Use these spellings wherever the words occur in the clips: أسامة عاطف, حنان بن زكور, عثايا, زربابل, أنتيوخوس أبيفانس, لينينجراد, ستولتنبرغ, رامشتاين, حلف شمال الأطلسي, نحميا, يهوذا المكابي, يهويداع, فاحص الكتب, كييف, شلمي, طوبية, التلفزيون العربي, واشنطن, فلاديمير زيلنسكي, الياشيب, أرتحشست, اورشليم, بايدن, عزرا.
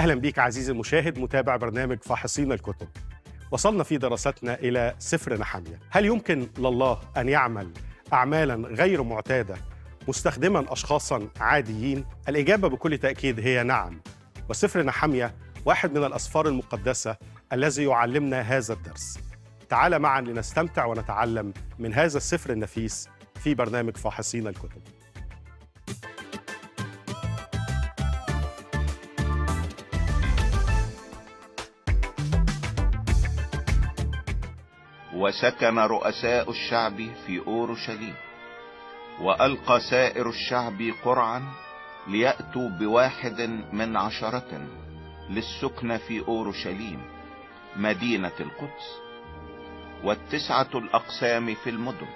أهلا بيك عزيزي المشاهد متابع برنامج فاحصين الكتب. وصلنا في دراستنا إلى سفر نحميا. هل يمكن لله أن يعمل أعمالا غير معتادة مستخدما أشخاصا عاديين؟ الإجابة بكل تأكيد هي نعم، وسفر نحميا واحد من الأسفار المقدسة الذي يعلمنا هذا الدرس. تعال معا لنستمتع ونتعلم من هذا السفر النفيس في برنامج فاحصين الكتب. وسكن رؤساء الشعب في أورشليم، وألقى سائر الشعب قرعا ليأتوا بواحد من عشرة للسكن في أورشليم مدينة القدس، والتسعة الأقسام في المدن.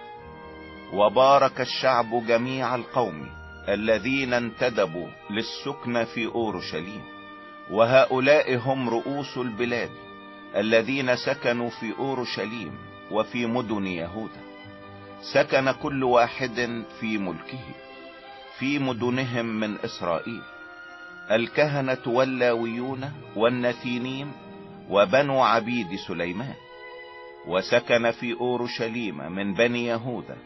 وبارك الشعب جميع القوم الذين انتدبوا للسكن في أورشليم، وهؤلاء هم رؤوس البلاد الذين سكنوا في أورشليم وفي مدن يهوذا. سكن كل واحد في ملكه في مدنهم من إسرائيل، الكهنة واللاويون والنثينيم وبنو عبيد سليمان. وسكن في أورشليم من بني يهوذا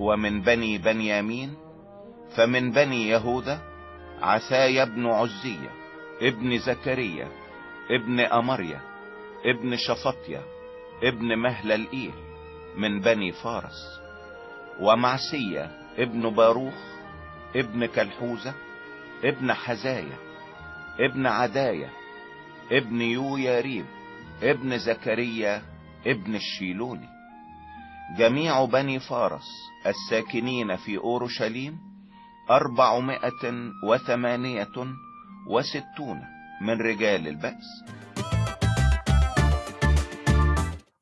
ومن بني بنيامين، فمن بني يهوذا عثايا بن عزية ابن زكريا ابن أمريا ابن شفطيا ابن مهللئيل من بني فارس، ومعسية ابن باروخ ابن كلحوزة ابن حزايا ابن عدايا ابن يوياريب ابن زكريا ابن الشيلوني. جميع بني فارس الساكنين في أورشليم 468 من رجال البأس.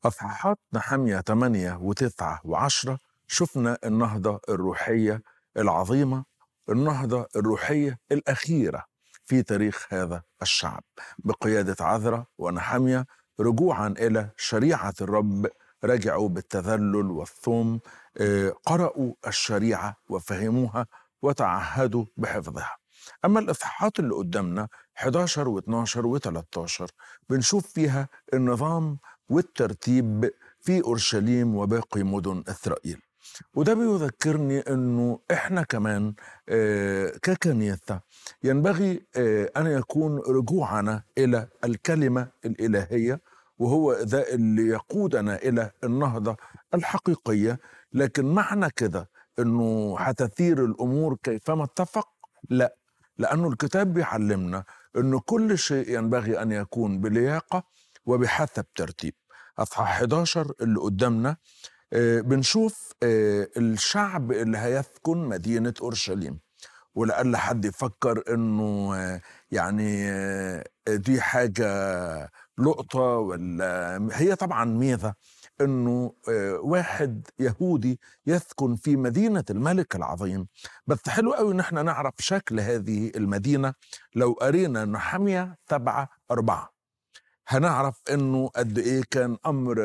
أصحاحات نحميا 8 و9 و10 شفنا النهضة الروحية العظيمة، النهضة الروحية الأخيرة في تاريخ هذا الشعب بقيادة عذرا ونحميا، رجوعا إلى شريعة الرب. رجعوا بالتذلل والثوم، قرأوا الشريعة وفهموها وتعهدوا بحفظها. أما الإصحاحات اللي قدامنا 11 و12 و13 بنشوف فيها النظام والترتيب في أورشليم وباقي مدن إسرائيل، وده بيذكرني أنه إحنا كمان ككنيسة ينبغي أن يكون رجوعنا إلى الكلمة الإلهية، وهو ذا اللي يقودنا إلى النهضة الحقيقية. لكن معنى كده أنه هتثير الأمور كيفما اتفق؟ لا، لأنه الكتاب بيعلمنا أنه كل شيء ينبغي أن يكون بلياقة وبحسب ترتيب. أصحاح 11 اللي قدامنا بنشوف الشعب اللي هيسكن مدينة أورشليم، ولألا حد يفكر أنه يعني دي حاجة لقطة، ولا هي طبعا ميزة أنه واحد يهودي يسكن في مدينة الملك العظيم. بس حلو قوي أن احنا نعرف شكل هذه المدينة. لو قرينا نحميا 7-4 هنعرف أنه قد إيه كان أمر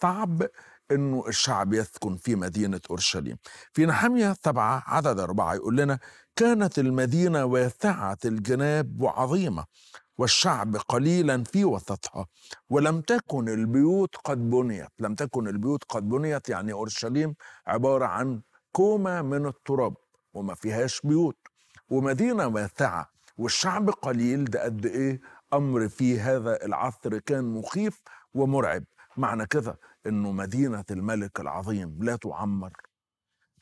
صعب أنه الشعب يسكن في مدينة أورشليم. في نحميا 7:4 يقول لنا: كانت المدينة واسعة الجناب وعظيمة، والشعب قليلا في وسطها، ولم تكن البيوت قد بنيت. لم تكن البيوت قد بنيت، يعني أورشليم عبارة عن كومة من التراب وما فيهاش بيوت، ومدينة واسعة والشعب قليل. ده قد إيه أمر في هذا العصر كان مخيف ومرعب. معنى كذا أنه مدينة الملك العظيم لا تعمر.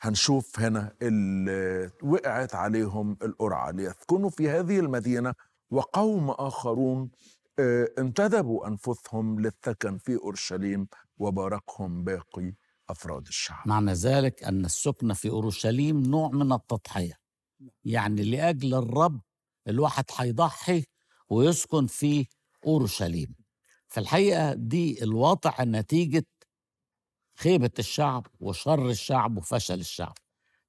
هنشوف هنا اللي وقعت عليهم القرعة ليسكنوا في هذه المدينة، وقوم آخرون انتدبوا أنفسهم للسكن في أورشليم، وباركهم باقي أفراد الشعب. معنى ذلك أن السكن في أورشليم نوع من التضحية، يعني لأجل الرب الواحد هيضحي ويسكن في أورشليم. فالحقيقة دي الواقع نتيجة خيبة الشعب وشر الشعب وفشل الشعب،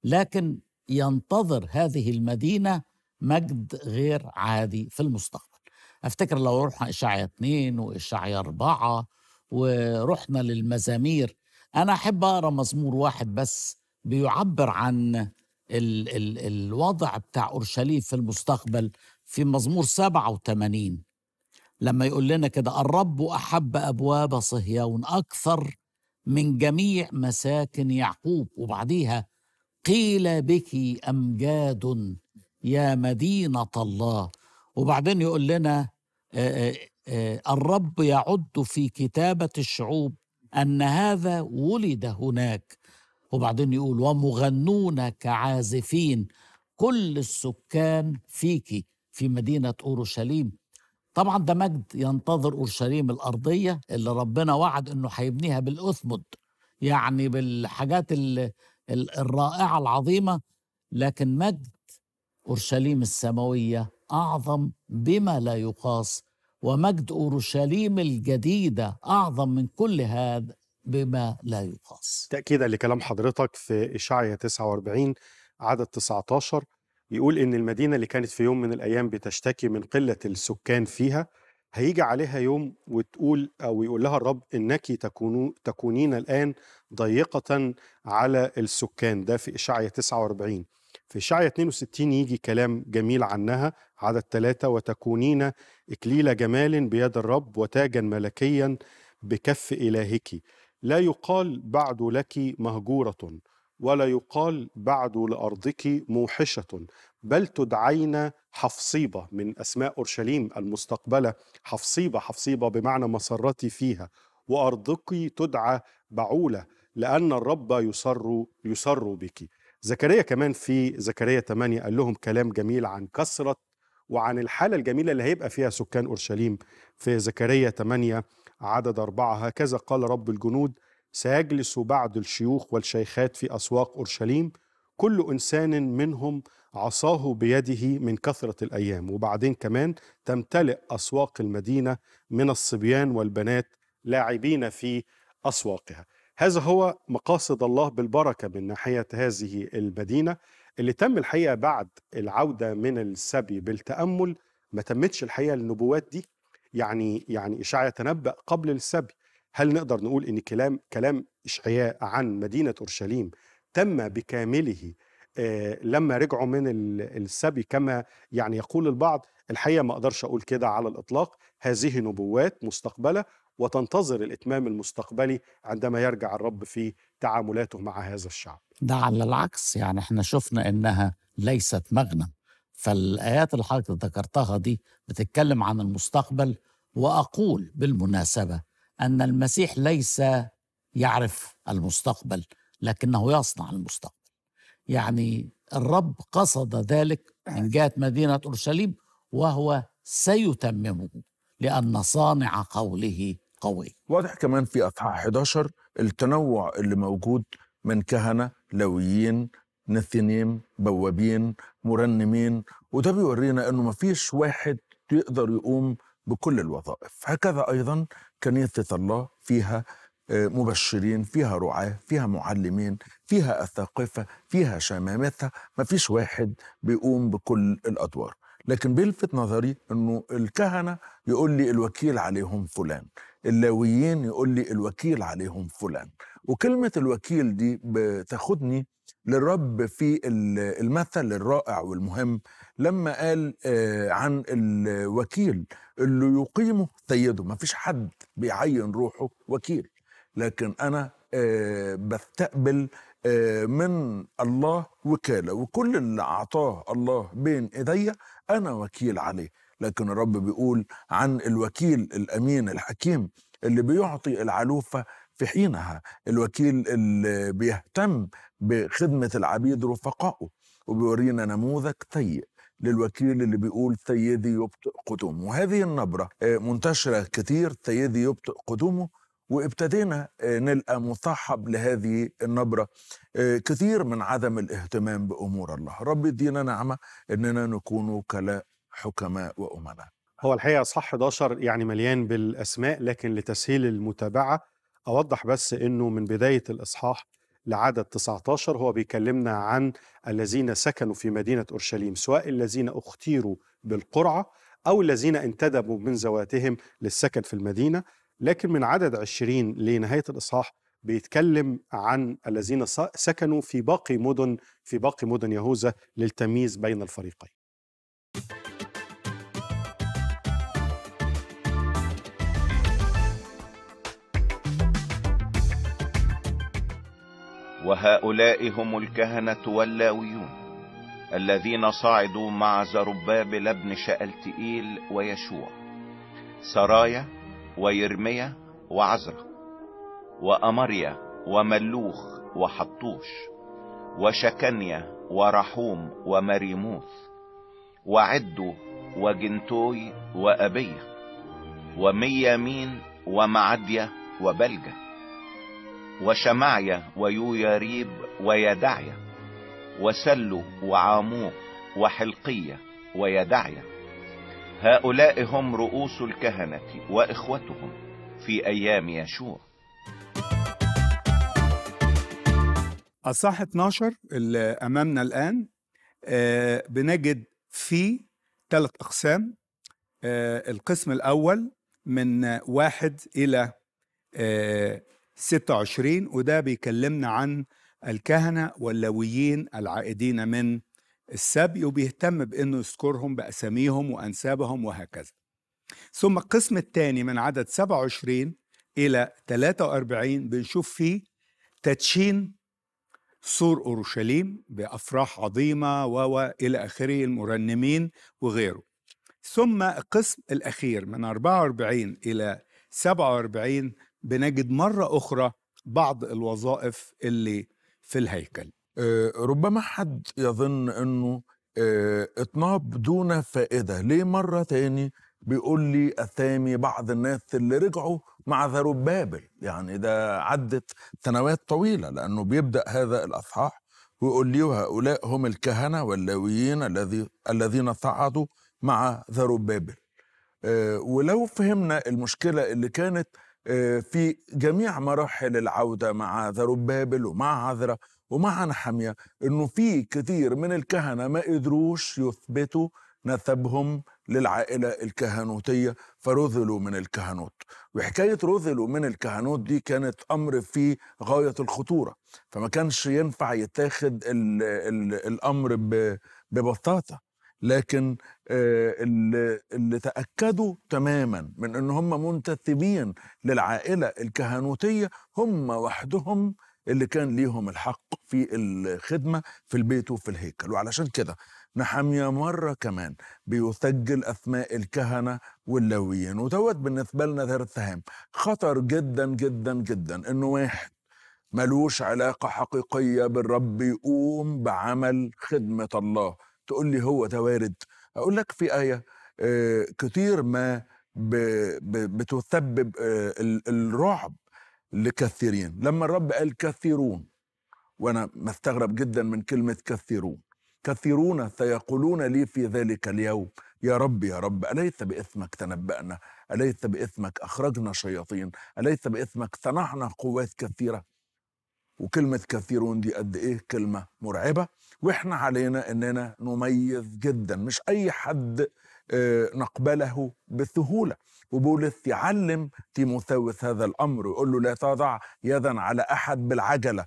لكن ينتظر هذه المدينة مجد غير عادي في المستقبل. أفتكر لو رحنا إشعياء 2 وإشعياء 4 ورحنا للمزامير، أنا أحب أقرأ مزمور واحد بس بيعبر عن الوضع بتاع أورشليم في المستقبل، في مزمور 87 لما يقول لنا كده: الرب أحب أبواب صهيون أكثر من جميع مساكن يعقوب. وبعديها: قيل بك أمجاد يا مدينة الله. وبعدين يقول لنا: الرب يعد في كتابة الشعوب أن هذا ولد هناك. وبعدين يقول: ومغنون كعازفين كل السكان فيكي في مدينة أورشليم. طبعا ده مجد ينتظر أورشليم الأرضية اللي ربنا وعد أنه هيبنيها بالأثمد، يعني بالحاجات الرائعة العظيمة، لكن مجد أورشليم السماوية أعظم بما لا يقاس، ومجد أورشليم الجديدة أعظم من كل هذا بما لا يقاس. تأكيدا لكلام حضرتك في إشعياء 49 عدد 19 يقول إن المدينة اللي كانت في يوم من الأيام بتشتكي من قلة السكان فيها هيجي عليها يوم وتقول أو يقول لها الرب: إنك تكونين الآن ضيقة على السكان. ده في إشعياء 49. في إشعياء 62 يجي كلام جميل عنها عدد 3: وتكونين إكليل جمال بيد الرب وتاجا ملكيا بكف إلهك، لا يقال بعد لك مهجورة ولا يقال بعد لأرضك موحشة، بل تدعين حفصيبة، من أسماء أورشليم المستقبلة حفصيبة، حفصيبة بمعنى مسرتي فيها، وأرضك تدعى بعولة لأن الرب يسر بك. زكريا كمان في زكريا 8 قال لهم كلام جميل عن كثرة وعن الحالة الجميلة اللي هيبقى فيها سكان أورشليم. في زكريا 8 عدد 4: هكذا قال رب الجنود: سيجلس بعد الشيوخ والشيخات في أسواق أورشليم، كل إنسان منهم عصاه بيده من كثرة الأيام. وبعدين كمان: تمتلئ أسواق المدينة من الصبيان والبنات لاعبين في أسواقها. هذا هو مقاصد الله بالبركة من ناحية هذه المدينة اللي تم الحقيقة بعد العودة من السبي بالتأمل. ما تمتش الحقيقة النبوات دي، يعني إشعياء تنبأ قبل السبي. هل نقدر نقول إن كلام إشعياء عن مدينة أورشليم تم بكامله لما رجعوا من السبي كما يعني يقول البعض؟ الحقيقة ما أقدرش أقول كده على الإطلاق. هذه نبوات مستقبلة وتنتظر الإتمام المستقبلي عندما يرجع الرب في تعاملاته مع هذا الشعب. ده على العكس، يعني احنا شفنا إنها ليست مغنم، فالآيات اللي حضرتك ذكرتها دي بتتكلم عن المستقبل. وأقول بالمناسبة أن المسيح ليس يعرف المستقبل لكنه يصنع المستقبل. يعني الرب قصد ذلك من جهة مدينة أورشليم وهو سيتممه لأن صانع قوله قوي. واضح كمان في أصحاح 11 التنوع اللي موجود من كهنة، لويين، نثينيم، بوابين، مرنمين، وده بيورينا أنه مفيش واحد يقدر يقوم بكل الوظائف. هكذا أيضا كنيسة الله فيها مبشرين، فيها رعاة، فيها معلمين، فيها أثاقفة، فيها شمامثة. مفيش واحد بيقوم بكل الأدوار، لكن بيلفت نظري أنه الكهنة يقول لي الوكيل عليهم فلان، اللاويين يقول لي الوكيل عليهم فلان. وكلمة الوكيل دي بتاخدني للرب في المثل الرائع والمهم لما قال عن الوكيل اللي يقيمه سيده. ما فيش حد بيعين روحه وكيل، لكن أنا بستقبل من الله وكالة، وكل اللي أعطاه الله بين إيديا أنا وكيل عليه. لكن الرب بيقول عن الوكيل الأمين الحكيم اللي بيعطي العلوفة في حينها، الوكيل اللي بيهتم بخدمة العبيد رفقائه. وبيورينا نموذج سيء للوكيل اللي بيقول سيدي يبطئ قدومه، وهذه النبرة منتشرة كتير، سيدي يبطئ قدومه. وابتدينا نلقى مصاحب لهذه النبرة كثير من عدم الاهتمام بأمور الله. رب يدينا نعمة إننا نكون وكلاء، حكماء وأمناء. هو الحقيقة صح 11 يعني مليان بالأسماء، لكن لتسهيل المتابعة أوضح بس إنه من بداية الإصحاح لعدد 19 هو بيكلمنا عن الذين سكنوا في مدينة أورشليم، سواء الذين اختيروا بالقرعة أو الذين انتدبوا من ذواتهم للسكن في المدينة. لكن من عدد 20 لنهاية الإصحاح بيتكلم عن الذين سكنوا في باقي مدن يهوذا للتمييز بين الفريقين. وهؤلاء هم الكهنة واللاويون الذين صعدوا مع زربابل ابن شألتئيل ويشوع سرايا ويرميا وعزرا وأمريا وملوخ وحطوش وشكنيا ورحوم ومريموث وعدو وجنتوي وأبية وميامين ومعدية وبلجة وشمعيا ويوياريب ويدعيا وسلو وعاموق وحلقية ويدعيا. هؤلاء هم رؤوس الكهنة وإخوتهم في أيام يشوع. الصح 12 اللي أمامنا الآن بنجد فيه 3 أقسام. القسم الأول من 1 إلى 26 وده بيكلمنا عن الكهنة واللاويين العائدين من السبي وبيهتم بأنه يذكرهم بأساميهم وأنسابهم وهكذا. ثم القسم الثاني من عدد 27 إلى 43 بنشوف فيه تدشين سور أورشليم بأفراح عظيمة وإلى آخره المرنمين وغيره. ثم القسم الأخير من 44 إلى 47 بنجد مرة أخرى بعض الوظائف اللي في الهيكل. ربما حد يظن أنه اطناب دون فائدة. ليه مرة تاني بيقول لي أثامي بعض الناس اللي رجعوا مع زربابل؟ يعني ده عدت سنوات طويلة، لأنه بيبدأ هذا الأصحاح ويقول لي وهؤلاء هم الكهنة واللاويين الذين صعدوا مع زربابل. ولو فهمنا المشكلة اللي كانت في جميع مراحل العودة مع زربابل ومع عزرا ومع نحميا، أنه في كثير من الكهنة ما قدروش يثبتوا نسبهم للعائلة الكهنوتية فرذلوا من الكهنوت. وحكاية رذلوا من الكهنوت دي كانت أمر في غاية الخطورة، فما كانش ينفع يتاخد الأمر ببساطة. لكن اللي تأكدوا تماما من أن هم منتسبين للعائلة الكهنوتية هم وحدهم اللي كان ليهم الحق في الخدمة في البيت وفي الهيكل. وعلشان كده نحميا مرة كمان بيسجل أسماء الكهنة واللاويين، ودوت بالنسبة لنا درس هام. خطر جدا جدا جدا إنه واحد ملوش علاقة حقيقية بالرب يقوم بعمل خدمة الله. تقول لي هو ده وارد؟ أقول لك في آية كتير ما بتسبب الرعب لكثيرين. لما الرب قال كثيرون، وأنا مستغرب جدا من كلمة كثيرون، كثيرون سيقولون لي في ذلك اليوم يا رب يا رب أليس بإثمك تنبأنا، أليس بإثمك أخرجنا شياطين، أليس بإثمك صنعنا قوات كثيرة. وكلمة كثيرون دي قد إيه كلمة مرعبة، وإحنا علينا إننا نميز جدا، مش أي حد نقبله بسهولة. وبولس يعلم تيموثاوس هذا الأمر ويقول له لا تضع يدا على أحد بالعجلة.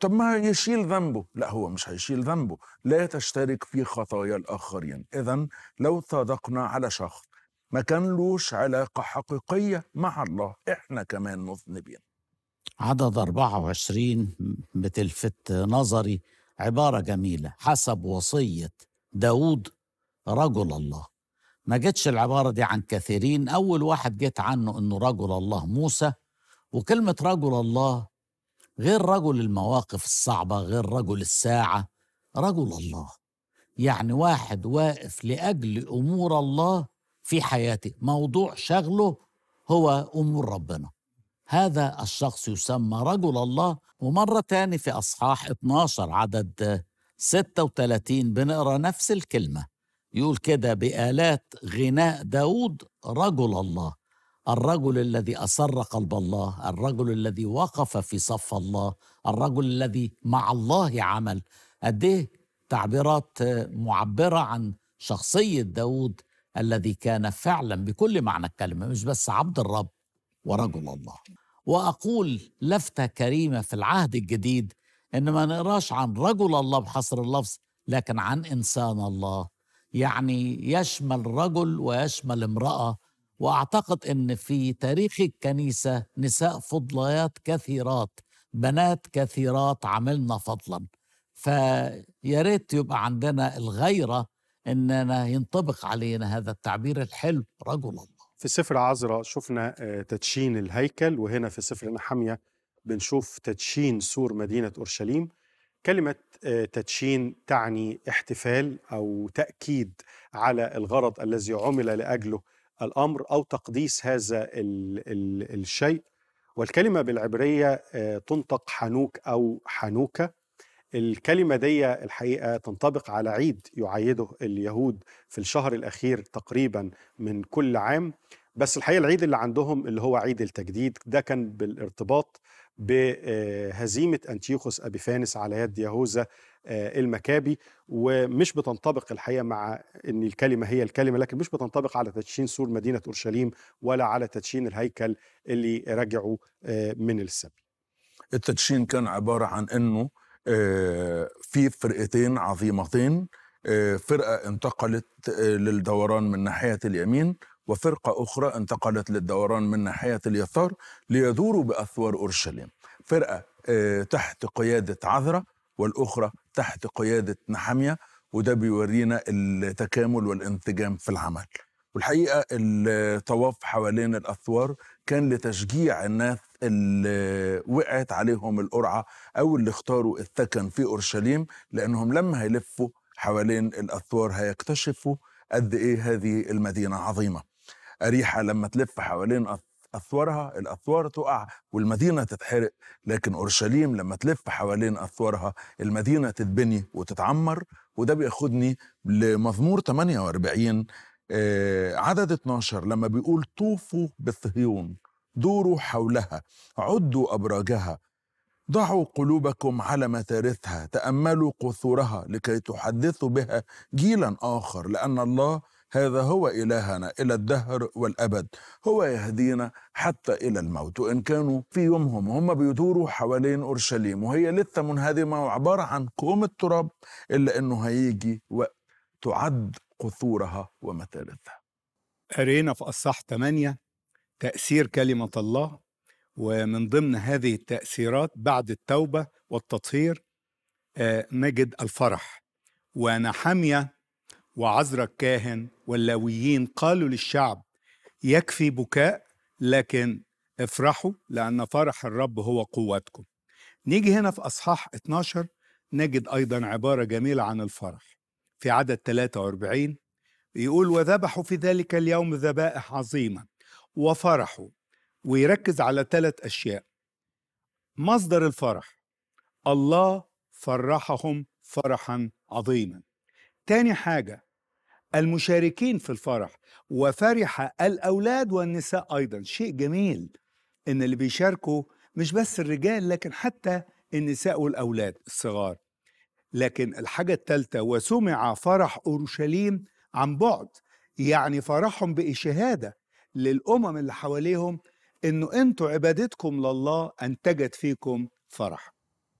طب ما يشيل ذنبه. لا، هو مش هيشيل ذنبه، لا تشترك في خطايا الآخرين. إذن لو صادقنا على شخص ما كان لوش علاقة حقيقية مع الله إحنا كمان مذنبين. عدد 24 بتلفت نظري عبارة جميلة، حسب وصية داود رجل الله. ما جتش العبارة دي عن كثيرين، أول واحد جت عنه أنه رجل الله موسى. وكلمة رجل الله غير رجل المواقف الصعبة، غير رجل الساعة، رجل الله يعني واحد واقف لأجل أمور الله في حياته. موضوع شغله هو أمور ربنا. هذا الشخص يسمى رجل الله. ومرة تاني في أصحاح 12 عدد 36 بنقرأ نفس الكلمة، يقول كده بآلات غناء داود رجل الله، الرجل الذي أسر قلب الله، الرجل الذي وقف في صف الله، الرجل الذي مع الله عمل. قد ايه تعبيرات معبرة عن شخصية داود الذي كان فعلا بكل معنى الكلمة، مش بس عبد الرب ورجل الله. وأقول لفتة كريمة في العهد الجديد إن ما نقراش عن رجل الله بحصر اللفظ، لكن عن إنسان الله، يعني يشمل رجل ويشمل امرأة. وأعتقد أن في تاريخ الكنيسة نساء فضليات كثيرات بنات كثيرات عملنا فضلا. فيا ريت يبقى عندنا الغيرة إننا ينطبق علينا هذا التعبير الحلو رجل الله. في سفر عذراء شفنا تدشين الهيكل، وهنا في سفر نحميا بنشوف تدشين سور مدينة أورشليم. كلمة تدشين تعني احتفال أو تأكيد على الغرض الذي عمل لأجله الأمر أو تقديس هذا الشيء. والكلمة بالعبرية تنطق حنوك أو حنوكة. الكلمة دي الحقيقة تنطبق على عيد يعيده اليهود في الشهر الأخير تقريبا من كل عام، بس الحقيقة العيد اللي عندهم اللي هو عيد التجديد ده كان بالارتباط بهزيمة أنتيوخوس أبيفانس على يد يهوذا المكابي، ومش بتنطبق الحقيقة مع أن الكلمة هي الكلمة، لكن مش بتنطبق على تدشين سور مدينة أورشليم ولا على تدشين الهيكل اللي رجعوا من السبي. التدشين كان عبارة عن أنه في فرقتين عظيمتين، فرقة انتقلت للدوران من ناحية اليمين وفرقة أخرى انتقلت للدوران من ناحية اليسار ليدوروا بأسوار أورشليم. فرقة تحت قيادة عذراء والأخرى تحت قيادة نحميا، وده بيورينا التكامل والانسجام في العمل. والحقيقة الطواف حوالين الأسوار كان لتشجيع الناس اللي وقعت عليهم القرعة أو اللي اختاروا السكن في أورشليم، لأنهم لما هيلفوا حوالين الأسوار هيكتشفوا قد إيه هذه المدينة عظيمة. أريحة لما تلف حوالين أسوارها الأسوار تقع والمدينة تتحرق، لكن أورشليم لما تلف حوالين أسوارها المدينة تتبني وتتعمر. وده بياخدني لمزمور 48 عدد 12 لما بيقول طوفوا بصهيون، دوروا حولها، عدوا أبراجها، ضعوا قلوبكم على متارثها، تأملوا قصورها لكي تحدثوا بها جيلا آخر، لأن الله هذا هو إلهنا إلى الدهر والأبد، هو يهدينا حتى إلى الموت. وإن كانوا في يومهم هم بيدوروا حوالين أورشليم وهي لسه منهدمة وعبارة عن كوم التراب، إلا أنه هيجي وقت تعد قصورها ومتارثها. قرينا في أصحاح 8 تأثير كلمة الله، ومن ضمن هذه التأثيرات بعد التوبة والتطهير نجد الفرح. ونحميا وعذراء الكاهن واللاويين قالوا للشعب يكفي بكاء، لكن افرحوا لأن فرح الرب هو قوتكم. نيجي هنا في أصحاح 12 نجد أيضا عبارة جميلة عن الفرح في عدد 43 يقول وذبحوا في ذلك اليوم ذبائح عظيمة وفرحوا. ويركز على 3 أشياء. مصدر الفرح الله فرحهم فرحا عظيما. تاني حاجة المشاركين في الفرح، وفرح الأولاد والنساء أيضا. شيء جميل إن اللي بيشاركوا مش بس الرجال لكن حتى النساء والأولاد الصغار. لكن الحاجة الثالثة وسمع فرح أورشليم عن بعد، يعني فرحهم بشهادة للأمم اللي حواليهم إنه أنتوا عبادتكم لله أنتجت فيكم فرح.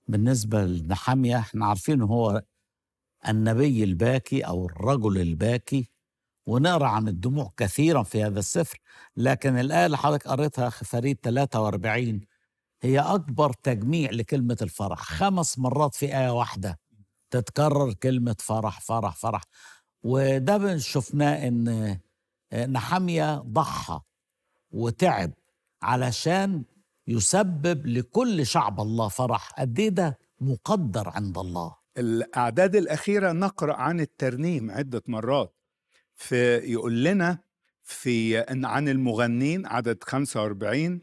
بالنسبة لنحميا إحنا عارفين هو النبي الباكي أو الرجل الباكي، ونقرأ عن الدموع كثيرا في هذا السفر، لكن الآية اللي حضرتك قريتها فريد 43 هي أكبر تجميع لكلمة الفرح. 5 مرات في آية واحدة تتكرر كلمة فرح فرح فرح. وده شفناه إن نحميا ضحى وتعب علشان يسبب لكل شعب الله فرح. قد ايه ده مقدر عند الله. الأعداد الأخيرة نقرأ عن الترنيم عدة مرات، فيقول لنا في عن المغنين عدد 45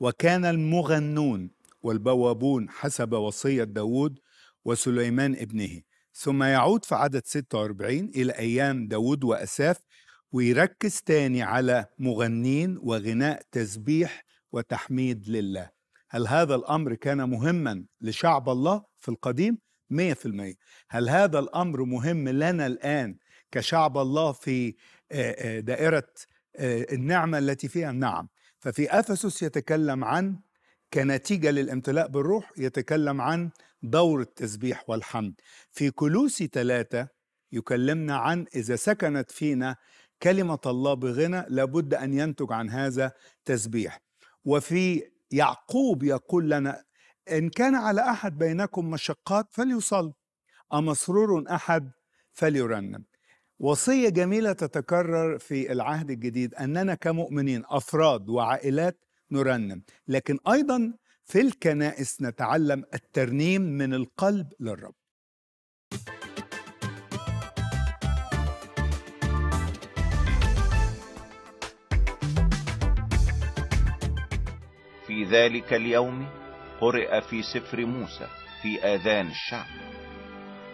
وكان المغنون والبوابون حسب وصية داود وسليمان ابنه. ثم يعود في عدد 46 إلى أيام داود وأساف، ويركز تاني على مغنين وغناء تسبيح وتحميد لله. هل هذا الأمر كان مهما لشعب الله في القديم؟ 100%. هل هذا الأمر مهم لنا الآن كشعب الله في دائرة النعمة التي فيها؟ نعم. ففي أفسس يتكلم عن كنتيجة للامتلاء بالروح، يتكلم عن دور التسبيح والحمد. في كولوسي 3 يكلمنا عن إذا سكنت فينا كلمة الله بغنى لابد أن ينتج عن هذا تسبيح. وفي يعقوب يقول لنا إن كان على أحد بينكم مشقات فليصلي، أمسرور أحد فليرنم. وصية جميلة تتكرر في العهد الجديد، أننا كمؤمنين أفراد وعائلات نرنم، لكن أيضا في الكنائس نتعلم الترنيم من القلب للرب. في ذلك اليوم قرئ في سفر موسى في آذان الشعب،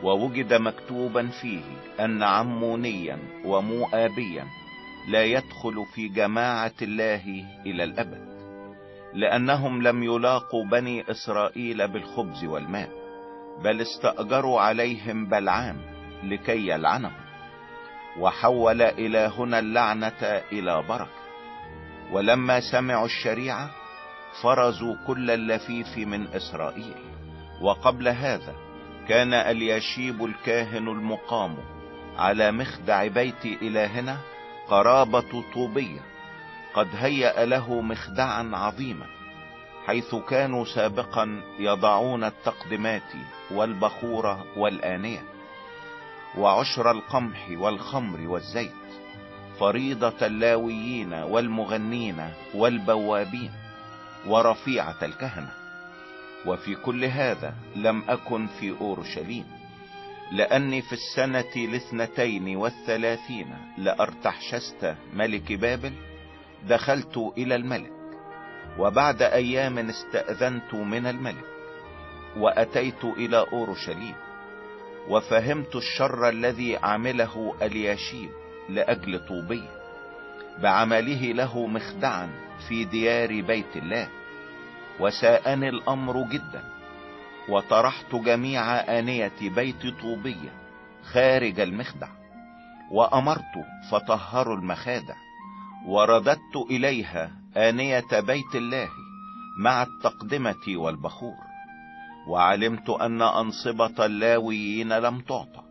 ووجد مكتوبا فيه أن عمونيا ومؤابيا لا يدخل في جماعة الله إلى الأبد، لأنهم لم يلاقوا بني إسرائيل بالخبز والماء، بل استأجروا عليهم بلعام لكي يلعنهم، وحول إلهنا اللعنة إلى بركة. ولما سمعوا الشريعة فرزوا كل اللفيف من إسرائيل. وقبل هذا كان الياشيب الكاهن المقام على مخدع بيت إلهنا قرابة طوبية، قد هيأ له مخدعا عظيما، حيث كانوا سابقا يضعون التقدمات والبخورة والآنية وعشر القمح والخمر والزيت، فريضة اللاويين والمغنين والبوابين ورفيعة الكهنة. وفي كل هذا لم أكن في أورشليم، لأني في السنة 32 لأرتحشست ملك بابل دخلت إلى الملك، وبعد أيام استأذنت من الملك وأتيت إلى أورشليم، وفهمت الشر الذي عمله الياشيب لأجل طوبية بعمله له مخدعا في ديار بيت الله، وساءني الأمر جدا، وطرحت جميع آنية بيت طوبية خارج المخدع، وأمرت فطهروا المخادع، ورددت إليها آنية بيت الله مع التقدمة والبخور. وعلمت أن أنصبة اللاويين لم تعطى،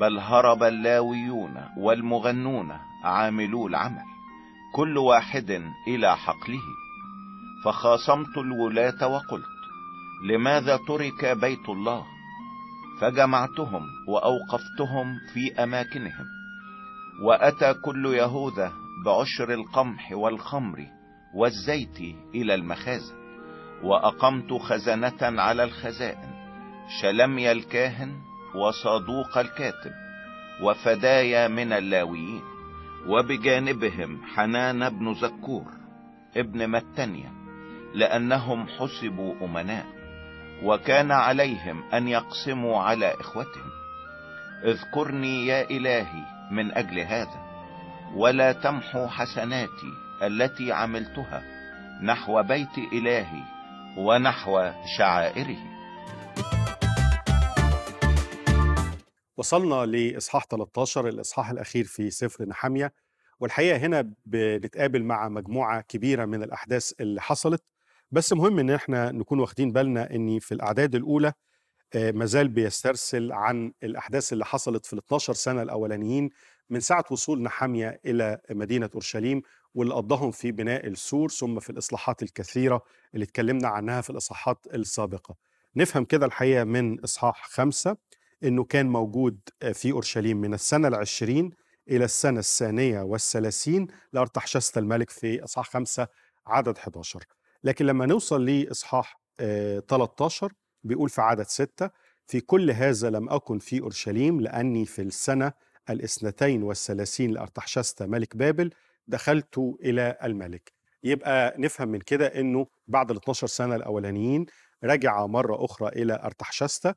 بل هرب اللاويون والمغنون عاملو العمل كل واحد إلى حقله. فخاصمت الولاة وقلت: لماذا ترك بيت الله؟ فجمعتهم وأوقفتهم في أماكنهم، وأتى كل يهوذا بعشر القمح والخمر والزيت إلى المخازن، وأقمت خزنة على الخزائن، شلمي الكاهن وصادوق الكاتب وفدايا من اللاويين، وبجانبهم حنان بن زكور ابن متنيا، لأنهم حسبوا أمناء، وكان عليهم أن يقسموا على إخوتهم. اذكرني يا إلهي من أجل هذا، ولا تمحو حسناتي التي عملتها نحو بيت إلهي ونحو شعائره. وصلنا لإصحاح 13، الإصحاح الأخير في سفر نحميا، والحقيقة هنا بنتقابل مع مجموعة كبيرة من الأحداث اللي حصلت، بس مهم إن احنا نكون واخدين بالنا إن في الأعداد الأولى مازال بيسترسل عن الأحداث اللي حصلت في 12 سنة الأولانيين من ساعة وصول نحميا إلى مدينة أورشليم، واللي قضاهم في بناء السور، ثم في الإصلاحات الكثيرة اللي اتكلمنا عنها في الإصحاحات السابقة. نفهم كده الحقيقة من إصحاح 5 إنه كان موجود في أورشليم من السنة 20 إلى السنة 32 لأرتحشست الملك في إصحاح 5 عدد 11. لكن لما نوصل لإصحاح 13 بيقول في عدد 6: في كل هذا لم أكن في أورشليم، لأني في السنة 32 لأرتحشست ملك بابل دخلت إلى الملك. يبقى نفهم من كده إنه بعد 12 سنة الأولانيين رجع مرة أخرى إلى أرتحشست،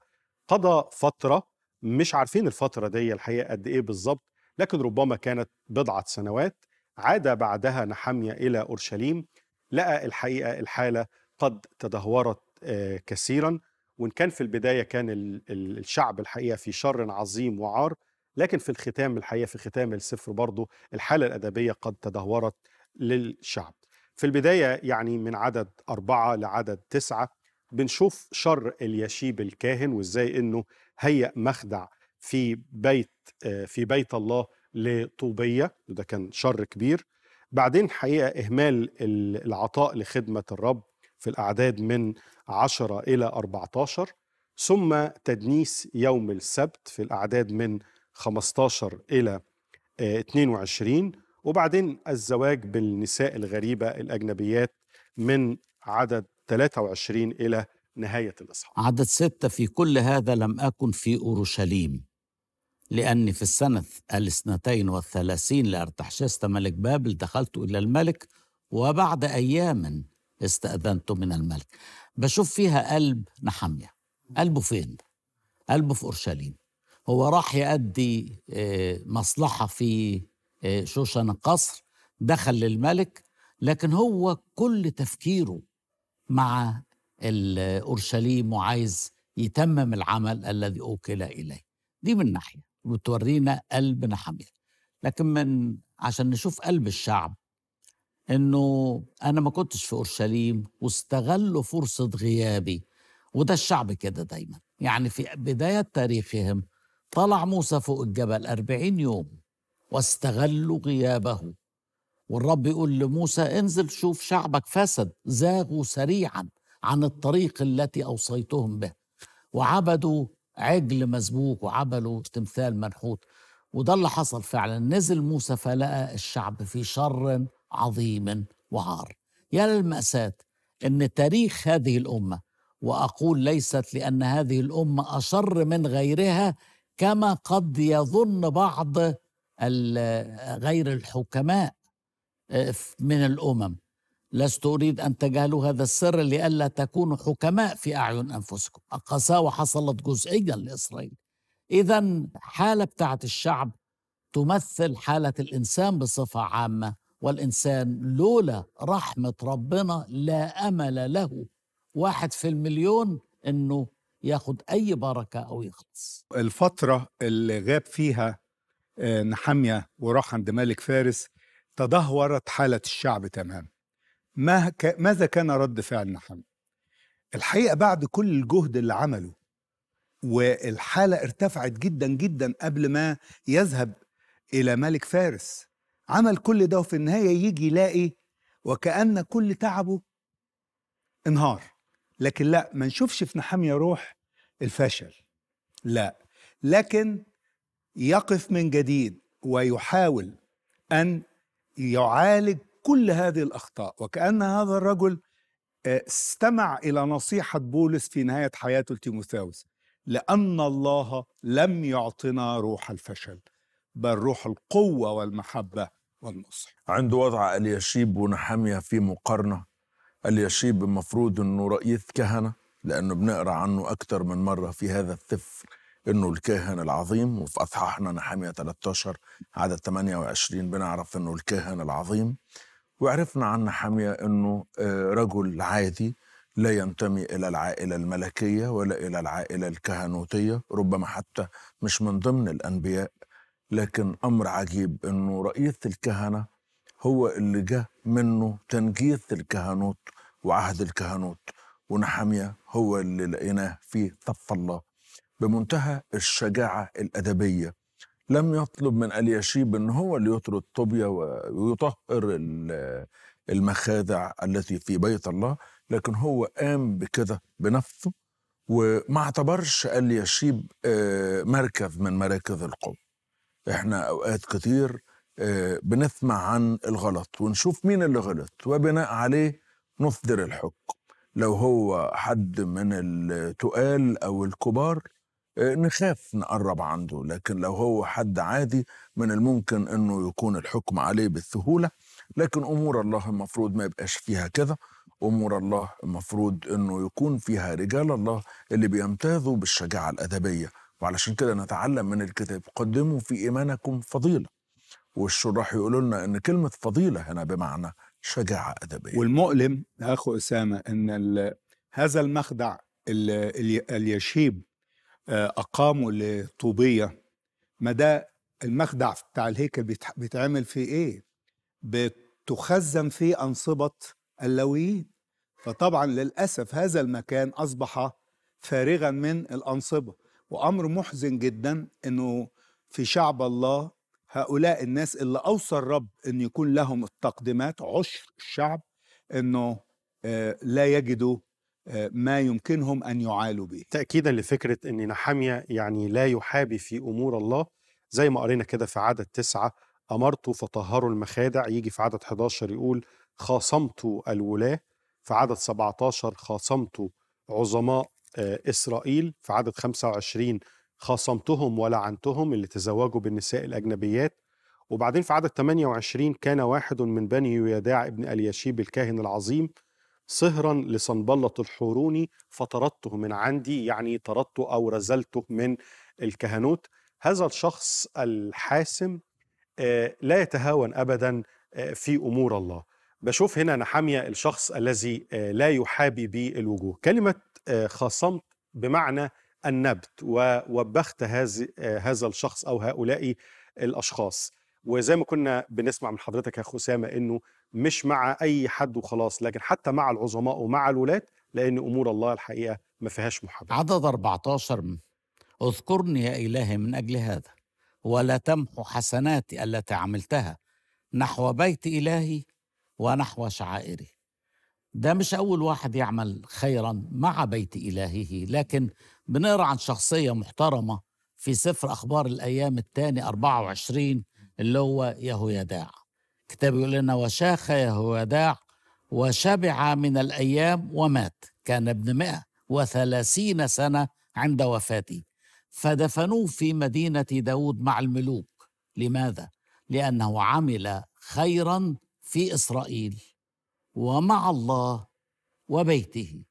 قضى فترة مش عارفين الفترة دي الحقيقة قد إيه بالظبط، لكن ربما كانت بضعة سنوات. عاد بعدها نحميا إلى أورشليم، لقى الحقيقة الحالة قد تدهورت كثيرا، وإن كان في البداية كان الشعب الحقيقة في شر عظيم وعار، لكن في الختام الحقيقة في ختام السفر برضو الحالة الأدبية قد تدهورت للشعب. في البداية يعني من عدد 4 لعدد 9 بنشوف شر الياشيب الكاهن، وإزاي إنه هيأ مخدع في بيت الله لطوبية، وده كان شر كبير. بعدين حقيقة إهمال العطاء لخدمة الرب في الأعداد من 10 إلى 14، ثم تدنيس يوم السبت في الأعداد من 15 إلى 22، وبعدين الزواج بالنساء الغريبة الأجنبيات من عدد 23 إلى نهاية الإصحاح. عدد 6: في كل هذا لم أكن في أورشليم، لأني في السنة 32 لأرتحشست ملك بابل دخلت إلى الملك، وبعد أيام استأذنت من الملك. بشوف فيها قلب نحميا. قلبه فين؟ قلبه في أورشليم. هو راح يؤدي مصلحة في شوشن القصر، دخل للملك، لكن هو كل تفكيره مع أورشليم وعايز يتمم العمل الذي أوكل إليه. دي من ناحية بتورينا قلب نحميا. لكن من عشان نشوف قلب الشعب، إنه أنا ما كنتش في أورشليم واستغلوا فرصة غيابي. وده الشعب كده دايما، يعني في بداية تاريخهم طلع موسى فوق الجبل 40 يوم واستغلوا غيابه، والرب يقول لموسى انزل شوف شعبك فسد، زاغوا سريعا عن الطريق التي أوصيتهم به، وعبدوا عجل مسبوك وعبدوا تمثال منحوت. وده اللي حصل فعلا، نزل موسى فلقى الشعب في شر عظيم وعار. يا للمأساة إن تاريخ هذه الأمة، وأقول ليست لأن هذه الأمة أشر من غيرها كما قد يظن بعض غير الحكماء من الأمم، لست أريد أن تجهلوا هذا السر لئلا تكونوا حكماء في أعين أنفسكم. القساوة حصلت جزئيا لإسرائيل. إذن حالة بتاعت الشعب تمثل حالة الإنسان بصفة عامة، والإنسان لولا رحمة ربنا لا أمل له 1 في المليون إنه ياخد أي بركة أو يخلص. الفترة اللي غاب فيها نحميا وراح عند ملك فارس تدهورت حالة الشعب تمام. ماذا كان رد فعل نحميا؟ الحقيقة بعد كل الجهد اللي عمله والحالة ارتفعت جدا جدا قبل ما يذهب إلى ملك فارس، عمل كل ده وفي النهاية يجي يلاقي وكأن كل تعبه انهار. لكن لا، ما نشوفش في نحميا روح الفشل، لا، لكن يقف من جديد ويحاول أن يعالج كل هذه الأخطاء. وكأن هذا الرجل استمع إلى نصيحة بولس في نهاية حياته لتيموثاوس، لأن الله لم يعطنا روح الفشل بل روح القوة والمحبة والنصح. عنده وضع اليشيب ونحميا في مقارنة. اليشيب المفروض انه رئيس كهنه، لانه بنقرا عنه اكتر من مره في هذا السفر انه الكاهن العظيم، وفي اصحاحنا نحميا 13 عدد 28 بنعرف انه الكاهن العظيم. وعرفنا عن نحميا انه رجل عادي لا ينتمي الى العائله الملكيه ولا الى العائله الكهنوتيه، ربما حتى مش من ضمن الانبياء. لكن امر عجيب انه رئيس الكهنه هو اللي جه منه تنجيث الكهنوت وعهد الكهنوت، ونحميا هو اللي لقيناه في صف الله بمنتهى الشجاعة الأدبية. لم يطلب من اليشيب إن هو اللي يطر الطوبيا ويطهر المخادع التي في بيت الله، لكن هو قام بكده بنفسه، وما اعتبرش اليشيب مركز من مراكز القوة. احنا أوقات كتير بنسمع عن الغلط ونشوف مين اللي غلط وبناء عليه نصدر الحكم. لو هو حد من التقال أو الكبار نخاف نقرب عنده، لكن لو هو حد عادي من الممكن أنه يكون الحكم عليه بالسهولة. لكن أمور الله المفروض ما يبقاش فيها كده. أمور الله المفروض أنه يكون فيها رجال الله اللي بيمتازوا بالشجاعة الأدبية. وعلشان كده نتعلم من الكتاب: قدموا في إيمانكم فضيلة. والشراح يقولوا لنا ان كلمه فضيله هنا بمعنى شجاعه ادبيه. والمؤلم يا اخو اسامه ان هذا المخدع اللي اليشيب اقامه لطوبيه، ما ده المخدع بتاع الهيكل بيتعمل فيه ايه؟ بتخزن فيه انصبه اللويين. فطبعا للاسف هذا المكان اصبح فارغا من الانصبه، وامر محزن جدا انه في شعب الله هؤلاء الناس اللي أوصى الرب أن يكون لهم التقديمات، عشر الشعب، أنه لا يجدوا ما يمكنهم أن يعالوا به. تأكيدا لفكرة أن نحميا يعني لا يحابي في أمور الله، زي ما قرينا كده في عدد 9 أمرته فطهروا المخادع، يجي في عدد 11 يقول خاصمت الولاة، في عدد 17 خاصمت عظماء إسرائيل، في عدد 25 خاصمتهم ولعنتهم اللي تزوجوا بالنساء الأجنبيات، وبعدين في عدد 28 كان واحد من بني يداع ابن الياشيب الكاهن العظيم صهرا لصنبلة الحوروني فطردته من عندي، يعني طردته أو رزلته من الكهنوت. هذا الشخص الحاسم لا يتهاون أبدا في أمور الله. بشوف هنا نحميا الشخص الذي لا يحابي بالوجوه. كلمة خاصمت بمعنى النبت، ووبخت هذا الشخص أو هؤلاء الأشخاص. وزي ما كنا بنسمع من حضرتك يا أسامة أنه مش مع أي حد وخلاص، لكن حتى مع العظماء ومع الولاة، لأن أمور الله الحقيقة ما فيهاش محاباة. عدد 14 اذكرني يا إلهي من أجل هذا ولا تمحو حسناتي التي عملتها نحو بيت إلهي ونحو شعائري. ده مش أول واحد يعمل خيرا مع بيت إلهه، لكن بنقرأ عن شخصية محترمة في سفر أخبار الأيام الثاني 24 اللي هو يهويداع. الكتاب يقول لنا وشاخ يهويداع وشبع من الأيام ومات، كان ابن 130 سنة عند وفاته، فدفنوه في مدينة داود مع الملوك. لماذا؟ لأنه عمل خيرا في إسرائيل ومع الله وبيته.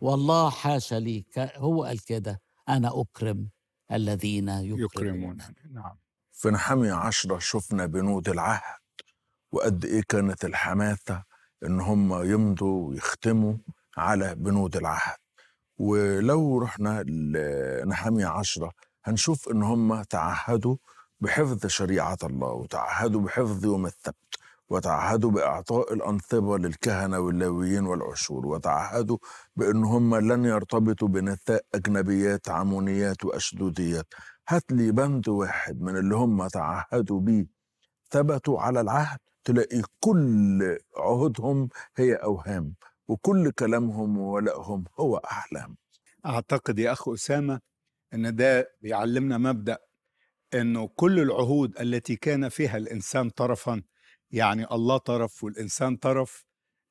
والله حاشا لي هو قال كده أنا أكرم الذين يكرمون. نعم. في نحميا 10 شفنا بنود العهد وقد إيه كانت الحماسة إن هم يمضوا ويختموا على بنود العهد. ولو رحنا لنحميا 10 هنشوف إن هم تعهدوا بحفظ شريعة الله، وتعهدوا بحفظ يوم السبت، وتعهدوا بإعطاء الأنصبة للكهنة واللاويين والعشور، وتعهدوا بأن هم لن يرتبطوا بنساء أجنبيات عمونيات وأشدوديات. هات لي بند واحد من اللي هم تعهدوا بيه ثبتوا على العهد، تلاقي كل عهودهم هي أوهام، وكل كلامهم وولائهم هو أحلام. أعتقد يا أخ أسامة أن ده بيعلمنا مبدأ أنه كل العهود التي كان فيها الإنسان طرفاً، يعني الله طرف والإنسان طرف،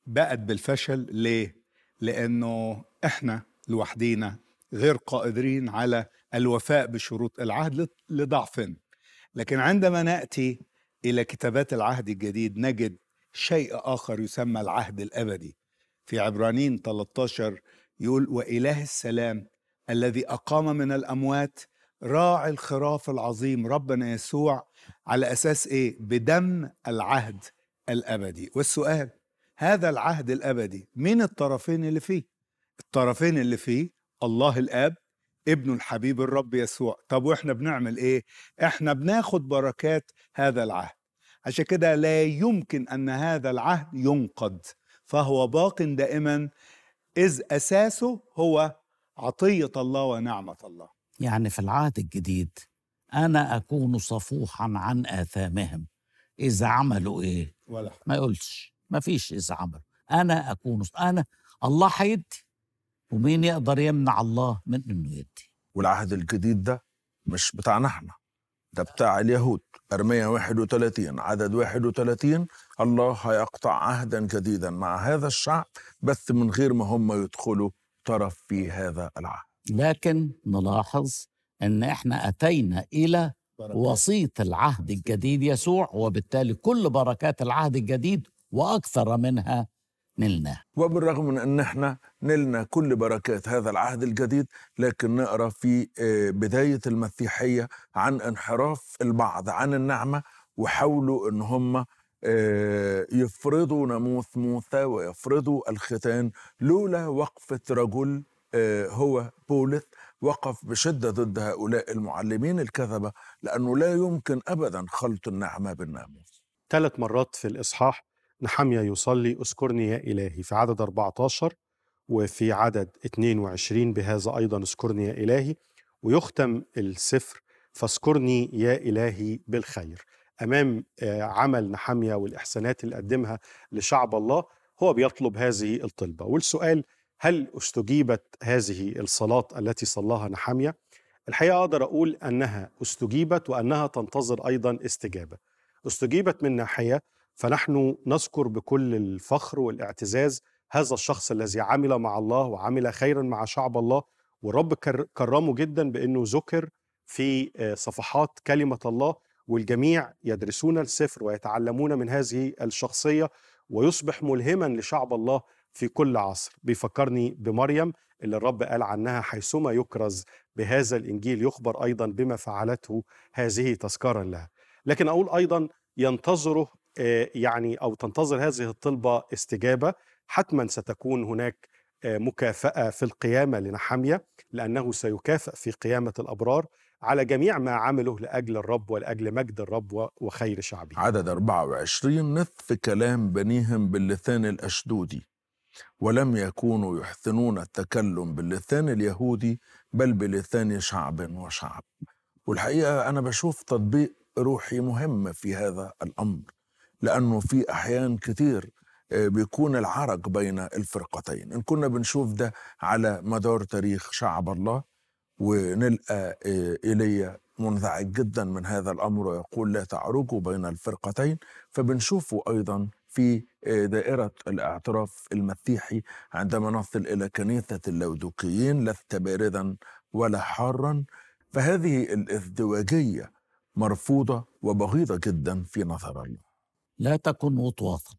بقت بالفشل. ليه؟ لأنه إحنا لوحدينا غير قادرين على الوفاء بشروط العهد لضعفنا. لكن عندما نأتي إلى كتابات العهد الجديد نجد شيء آخر يسمى العهد الأبدي. في عبرانيين 13 يقول وإله السلام الذي أقام من الأموات راعي الخراف العظيم ربنا يسوع، على أساس إيه؟ بدم العهد الأبدي. والسؤال، هذا العهد الأبدي مين الطرفين اللي فيه؟ الطرفين اللي فيه الله الآب، ابنه الحبيب الرب يسوع. طب وإحنا بنعمل إيه؟ إحنا بناخد بركات هذا العهد. عشان كده لا يمكن أن هذا العهد ينقض، فهو باق دائما، إذ أساسه هو عطية الله ونعمة الله. يعني في العهد الجديد أنا أكون صفوحا عن آثامهم، إذا عملوا إيه؟ ولا ما يقولش، ما فيش إذا عملوا. أنا أكون الله هيدي، ومين يقدر يمنع الله من إنه يدي؟ والعهد الجديد ده مش بتاعنا إحنا، ده بتاع اليهود. أرميا 31 عدد 31 الله هيقطع عهدا جديدا مع هذا الشعب بس من غير ما هم يدخلوا طرف في هذا العهد. لكن نلاحظ أن إحنا أتينا إلى وسيط العهد الجديد يسوع، وبالتالي كل بركات العهد الجديد وأكثر منها نلنا. وبالرغم من أن إحنا نلنا كل بركات هذا العهد الجديد، لكن نقرأ في بداية المسيحية عن انحراف البعض عن النعمة، وحاولوا أن هم يفرضوا ناموس موسى ويفرضوا الختان، لولا وقفة رجل هو بولس وقف بشدة ضد هؤلاء المعلمين الكذبة، لأنه لا يمكن أبدا خلط النعمة بالناموس. 3 مرات في الإصحاح نحميا يصلي اذكرني يا إلهي، في عدد 14 وفي عدد 22 بهذا أيضا اذكرني يا إلهي. ويختم السفر فاذكرني يا إلهي بالخير. أمام عمل نحميا والإحسانات اللي قدمها لشعب الله، هو بيطلب هذه الطلبة. والسؤال: هل استجيبت هذه الصلاة التي صلاها نحميا؟ الحقيقة أقدر أقول أنها استجيبت وأنها تنتظر أيضا استجابة. استجيبت من ناحية فنحن نذكر بكل الفخر والاعتزاز هذا الشخص الذي عمل مع الله وعمل خيرا مع شعب الله، والرب كرمه جدا بأنه ذكر في صفحات كلمة الله، والجميع يدرسون السفر ويتعلمون من هذه الشخصية، ويصبح ملهما لشعب الله في كل عصر. بيفكرني بمريم اللي الرب قال عنها: حيثما يكرز بهذا الإنجيل يخبر أيضا بما فعلته هذه تذكارا لها. لكن أقول أيضا ينتظره يعني أو تنتظر هذه الطلبة استجابة. حتما ستكون هناك مكافأة في القيامة لنحميا، لأنه سيكافأ في قيامة الأبرار على جميع ما عمله لأجل الرب ولأجل مجد الرب وخير شعبه. عدد 24: نث كلام بنيهم باللسان الأشدودي، ولم يكونوا يحسنون التكلم باللسان اليهودي بل بلسان شعب وشعب. والحقيقة أنا بشوف تطبيق روحي مهم في هذا الأمر، لأنه في أحيان كتير بيكون العرق بين الفرقتين. إن كنا بنشوف ده على مدار تاريخ شعب الله، ونلقى إيليا منزعج جدا من هذا الأمر ويقول: لا تعرجوا بين الفرقتين. فبنشوفه أيضا في دائرة الاعتراف المسيحي عندما نصل إلى كنيسة اللودوقيين: لست باردا ولا حارا. فهذه الازدواجية مرفوضة وبغيضة جدا في نظر الله. لا تكن وطواطا.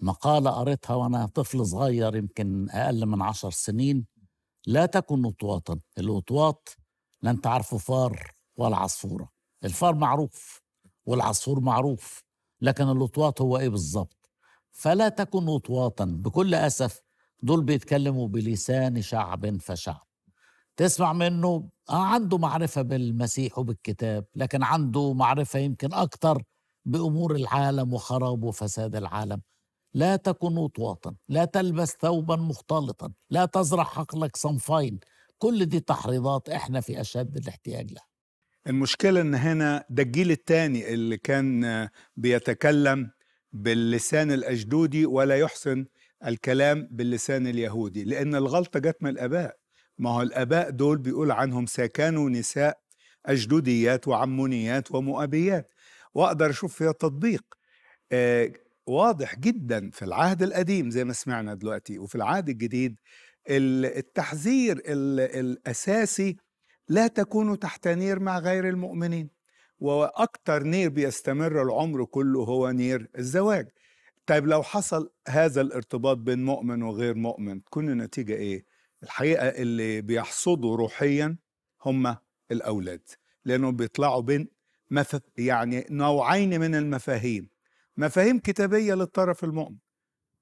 مقالة قريتها وأنا طفل صغير، يمكن أقل من 10 سنين: لا تكن وطواطا. الوطواط لن تعرفوا فار ولا عصفورة. الفار معروف والعصفور معروف، لكن الوطواط هو إيه بالظبط؟ فلا تكن وطواطا. بكل أسف دول بيتكلموا بلسان شعب فشعب، تسمع منه عنده معرفة بالمسيح وبالكتاب، لكن عنده معرفة يمكن أكتر بأمور العالم وخراب وفساد العالم. لا تكن وطواطا، لا تلبس ثوبا مختلطا، لا تزرع حقلك صنفين. كل دي تحريضات احنا في أشد الاحتياج لها. المشكلة ان هنا ده الجيل الثاني اللي كان بيتكلم باللسان الأشدودي ولا يحسن الكلام باللسان اليهودي، لأن الغلطة جت من الآباء. ما هو الآباء دول بيقول عنهم سكانوا نساء أشدوديات وعمونيات ومؤابيات. وأقدر أشوف فيها تطبيق واضح جدا في العهد القديم زي ما سمعنا دلوقتي، وفي العهد الجديد التحذير الأساسي: لا تكونوا تحت نير مع غير المؤمنين. وأكتر نير بيستمر العمر كله هو نير الزواج. طيب لو حصل هذا الارتباط بين مؤمن وغير مؤمن تكون النتيجة إيه؟ الحقيقة اللي بيحصدوا روحيا هم الأولاد، لأنهم بيطلعوا بين يعني نوعين من المفاهيم: مفاهيم كتابية للطرف المؤمن،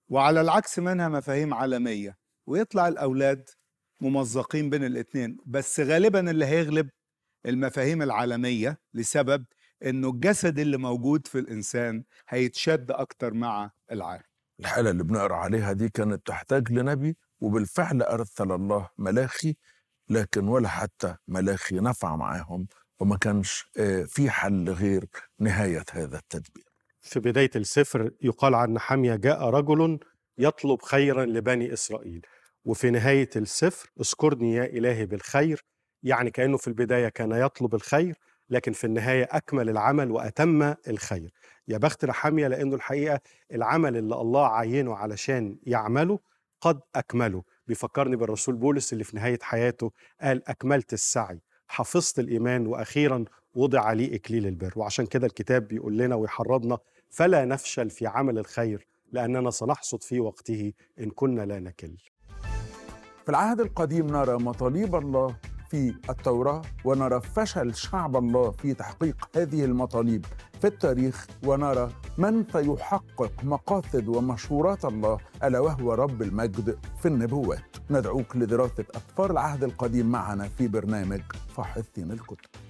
وعلى العكس منها مفاهيم عالمية، ويطلع الأولاد ممزقين بين الاتنين. بس غالبا اللي هيغلب المفاهيم العالمية، لسبب إنه الجسد اللي موجود في الإنسان هيتشد أكتر مع العالم. الحالة اللي بنقرأ عليها دي كانت تحتاج لنبي، وبالفعل أرسل الله ملاخي، لكن ولا حتى ملاخي نفع معاهم، وما كانش في حل غير نهاية هذا التدبير. في بداية السفر يقال عن نحميا: جاء رجل يطلب خيرا لبني إسرائيل. وفي نهاية السفر: اذكرني يا إلهي بالخير. يعني كأنه في البداية كان يطلب الخير، لكن في النهاية أكمل العمل وأتم الخير. يا بخت نحميا، لأنه الحقيقة العمل اللي الله عينه علشان يعمله قد أكمله. بيفكرني بالرسول بولس اللي في نهاية حياته قال: أكملت السعي، حفظت الإيمان، وأخيرا وضع لي إكليل البر. وعشان كده الكتاب بيقول لنا ويحرضنا: فلا نفشل في عمل الخير، لأننا سنحصد في وقته إن كنا لا نكل. في العهد القديم نرى مطالب الله في التوراة، ونرى فشل شعب الله في تحقيق هذه المطالب في التاريخ، ونرى من سيحقق مقاصد ومشورات الله، ألا وهو رب المجد في النبوات. ندعوك لدراسة أسفار العهد القديم معنا في برنامج فاحصين الكتب.